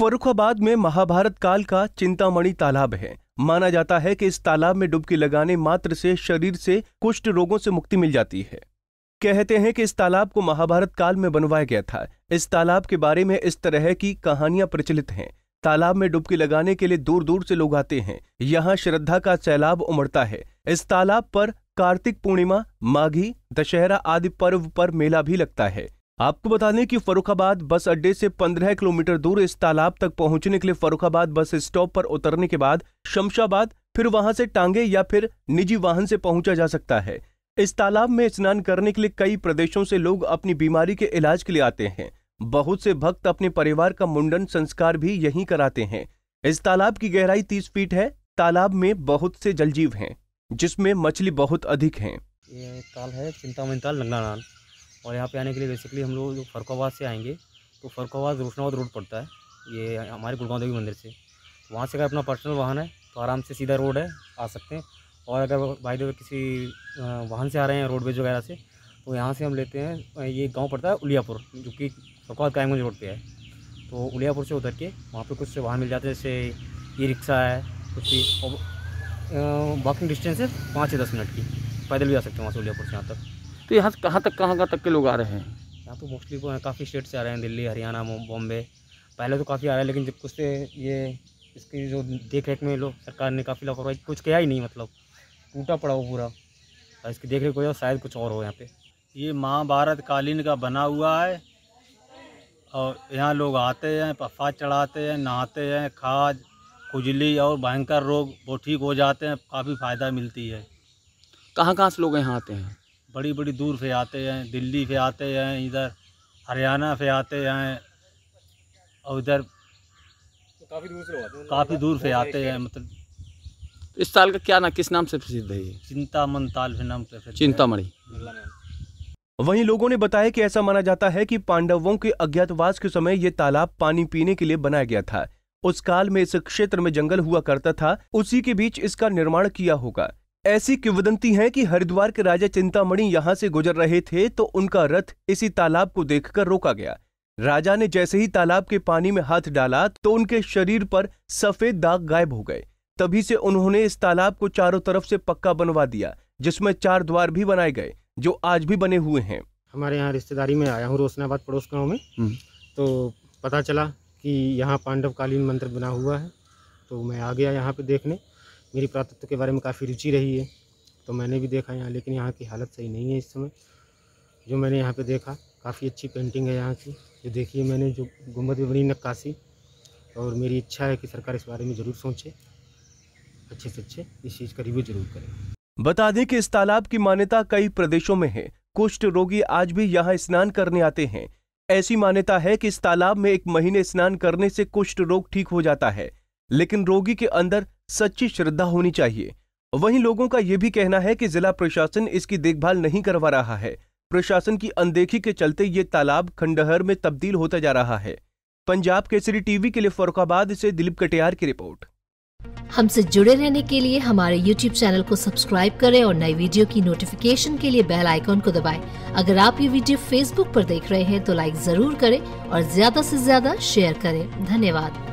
फर्रुखाबाद में महाभारत काल का चिंतामणि तालाब है। माना जाता है कि इस तालाब में डुबकी लगाने मात्र से शरीर से कुष्ठ रोगों से मुक्ति मिल जाती है। कहते हैं कि इस तालाब को महाभारत काल में बनवाया गया था। इस तालाब के बारे में इस तरह की कहानियां प्रचलित हैं। तालाब में डुबकी लगाने के लिए दूर दूर से लोग आते हैं। यहाँ श्रद्धा का सैलाब उमड़ता है। इस तालाब पर कार्तिक पूर्णिमा, माघी दशहरा आदि पर्व पर मेला भी लगता है। आपको बता दें कि फर्रुखाबाद बस अड्डे से 15 किलोमीटर दूर इस तालाब तक पहुंचने के लिए फर्रुखाबाद बस स्टॉप पर उतरने के बाद शमशाबाद, फिर वहां से टांगे या फिर निजी वाहन से पहुंचा जा सकता है। इस तालाब में स्नान करने के लिए कई प्रदेशों से लोग अपनी बीमारी के इलाज के लिए आते हैं। बहुत से भक्त अपने परिवार का मुंडन संस्कार भी यहीं कराते हैं। इस तालाब की गहराई 30 फीट है। तालाब में बहुत से जलजीव हैं, जिसमें मछली बहुत अधिक हैं। ये ताल है चिंतामणि ताल लंगानान, और यहाँ पे आने के लिए बेसिकली हम लोग फर्रुखाबाद से आएंगे तो फर्रुखाबाद रोशनाबाद रोड पड़ता है। ये हमारे गुरुगा देवी मंदिर से, वहाँ से अगर अपना पर्सनल वाहन है तो आराम से सीधा रोड है, आ सकते हैं। और अगर बाय द वे किसी वाहन से आ रहे हैं रोडवेज वगैरह से, तो यहाँ से हम लेते हैं, ये गाँव पड़ता है उलियापुर, जो कि फर्रुखाबाद कायमगंज रोड पर है। तो उलियापुर से उतर के वहाँ पर कुछ वाहन मिल जाते हैं, जैसे ई रिक्शा है कुछ भी। और वॉकिंग डिस्टेंस है 5 से 10 मिनट की, पैदल भी आ सकते हैं वहाँ से उलियापुर से यहाँ तक। तो यहाँ से कहाँ तक के लोग आ रहे हैं? यहाँ तो मोस्टली काफ़ी स्टेट से आ रहे हैं, दिल्ली, हरियाणा, बॉम्बे। पहले तो काफ़ी आ रहे हैं, लेकिन जब कुछ से ये इसकी जो देख रेख में लोग, सरकार ने काफ़ी लापरवाही, कुछ किया ही नहीं, मतलब टूटा पड़ा हो पूरा, और इसकी देख रेख हो जाए शायद कुछ और हो। यहाँ पे ये महाभारत कालीन का बना हुआ है, और यहाँ लोग आते हैं, प्रसाद चढ़ाते हैं, नहाते हैं, खाज खुजली और भयंकर रोग वो ठीक हो जाते हैं, काफ़ी फ़ायदा मिलती है। कहाँ कहाँ से लोग यहाँ आते हैं? बड़ी बड़ी दूर से आते हैं, दिल्ली से आते हैं, इधर हरियाणा से आते हैं, और इधर तो काफ़ी दूर से आते हैं। मतलब इस ताल का क्या नाम, किस नाम से प्रसिद्ध है? चिंतामणि ताल के नाम से चिंतामणि। वहीं लोगों ने बताया कि ऐसा माना जाता है कि पांडवों के अज्ञातवास के समय ये तालाब पानी पीने के लिए बनाया गया था। उस काल में इस क्षेत्र में जंगल हुआ करता था, उसी के बीच इसका निर्माण किया होगा। ऐसी किंवदंती है कि हरिद्वार के राजा चिंतामणि यहाँ से गुजर रहे थे तो उनका रथ इसी तालाब को देखकर रोका गया। राजा ने जैसे ही तालाब के पानी में हाथ डाला तो उनके शरीर पर सफेद दाग गायब हो गए। तभी से उन्होंने इस तालाब को चारों तरफ से पक्का बनवा दिया, जिसमें 4 द्वार भी बनाए गए जो आज भी बने हुए हैं। हमारे यहाँ रिश्तेदारी में आया हूँ, रोशनाबाद पड़ोस गाँव में, तो पता चला कि यहाँ पांडव कालीन मंदिर बना हुआ है, तो मैं आ गया यहाँ पे देखने। मेरी पुरातत्व के बारे में काफ़ी रुचि रही है, तो मैंने भी देखा यहाँ, लेकिन यहाँ की हालत सही नहीं है इस समय। जो मैंने यहाँ पे देखा, काफ़ी अच्छी पेंटिंग है यहाँ की, जो देखी है मैंने, जो गुंबद में बनी नक्काशी। और मेरी इच्छा है कि सरकार इस बारे में ज़रूर सोचे, अच्छे से अच्छे इस चीज़ का रिव्यू जरूर करें। बता दें कि इस तालाब की मान्यता कई प्रदेशों में है। कुष्ठ रोगी आज भी यहाँ स्नान करने आते हैं। ऐसी मान्यता है कि इस तालाब में 1 महीने स्नान करने से कुष्ठ रोग ठीक हो जाता है, लेकिन रोगी के अंदर सच्ची श्रद्धा होनी चाहिए। वहीं लोगों का यह भी कहना है कि जिला प्रशासन इसकी देखभाल नहीं करवा रहा है। प्रशासन की अनदेखी के चलते ये तालाब खंडहर में तब्दील होता जा रहा है। पंजाब केसरी टीवी के लिए फर्रुखाबाद से दिलीप कटियार की रिपोर्ट। हमसे जुड़े रहने के लिए हमारे YouTube चैनल को सब्सक्राइब करें और नई वीडियो की नोटिफिकेशन के लिए बेल आइकॉन को दबाएं। अगर आप ये वीडियो Facebook पर देख रहे हैं तो लाइक जरूर करें और ज्यादा से ज्यादा शेयर करें। धन्यवाद।